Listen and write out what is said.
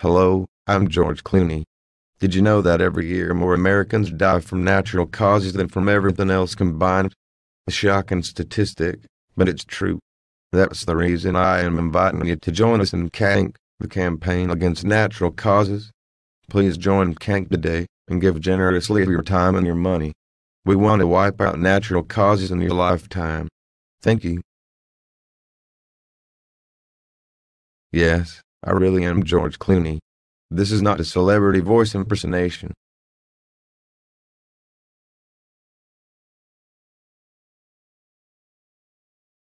Hello, I'm George Clooney. Did you know that every year more Americans die from natural causes than from everything else combined? A shocking statistic, but it's true. That's the reason I am inviting you to join us in C.A.N.C., the campaign against natural causes. Please join C.A.N.C. today and give generously of your time and your money. We want to wipe out natural causes in your lifetime. Thank you. Yes. I really am George Clooney. This is not a celebrity voice impersonation.